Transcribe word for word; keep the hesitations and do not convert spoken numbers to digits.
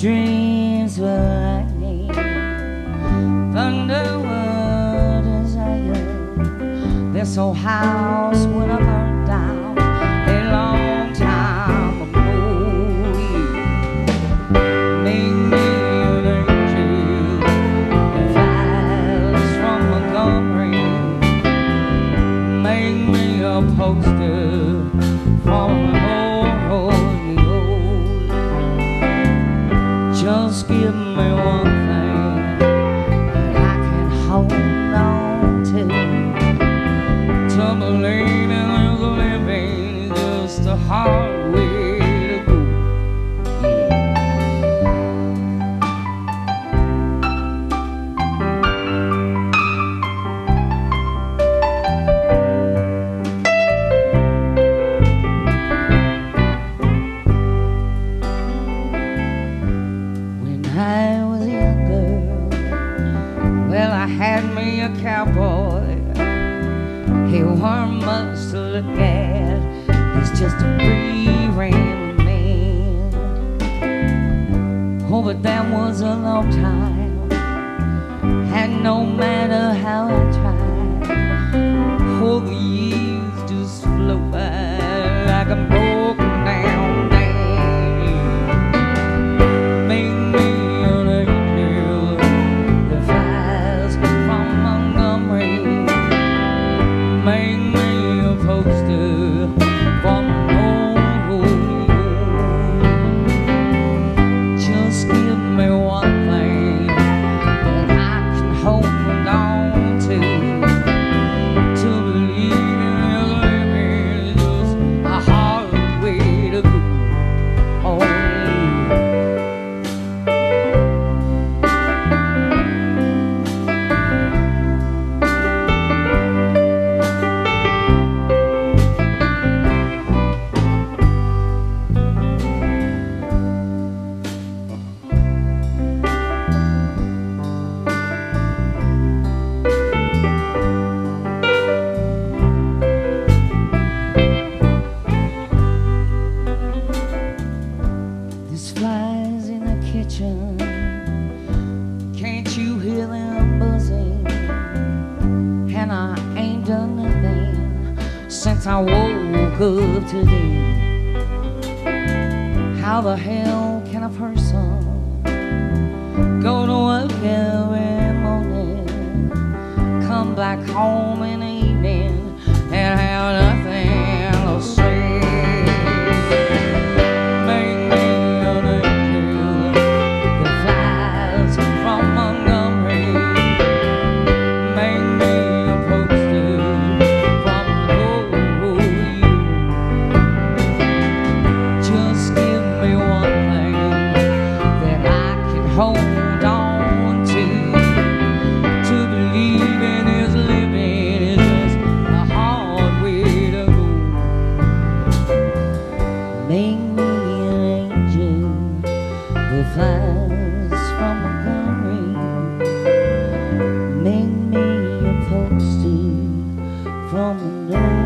dreams were lightning, thunder were desire. This old house would have burned down a long time ago. You made me an angel and flowers from Montgomery. Make me a poster for an old Just give me one thing that I can hold on to, to believe in the living, just a hard way. I was younger, well, I had me a cowboy. He weren't much to look at, he's just a free-ran man. Oh, but that was a long time, and no matter how I tried, oh, the years just flow by like a broken down man. Make me Can't you hear them buzzing? And I ain't done nothing since I woke up today. How the hell can a person go to work every morning, come back home in the evening, and have nothing to say? Make me a poster from the